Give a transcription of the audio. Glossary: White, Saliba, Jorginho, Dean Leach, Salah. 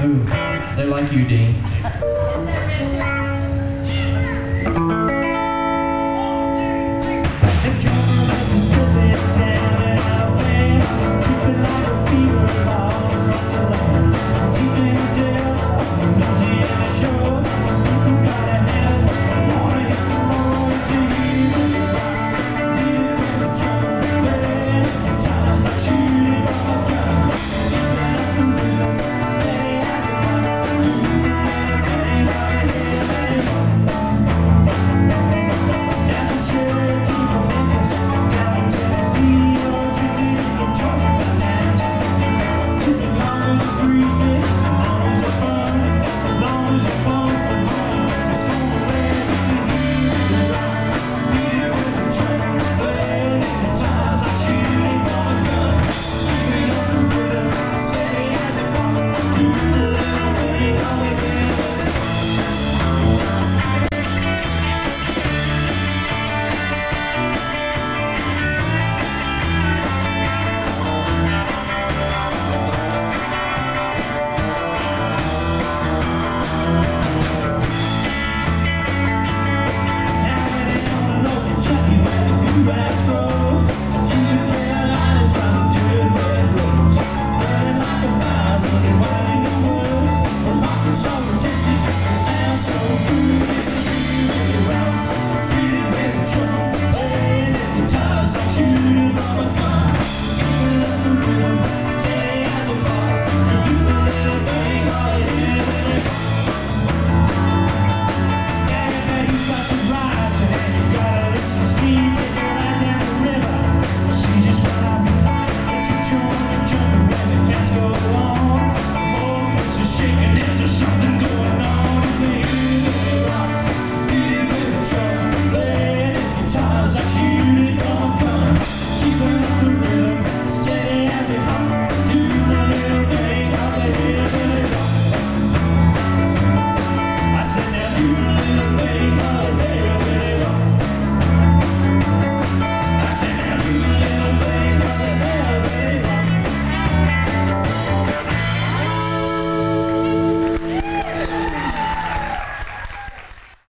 Ooh, they're like you, Dean.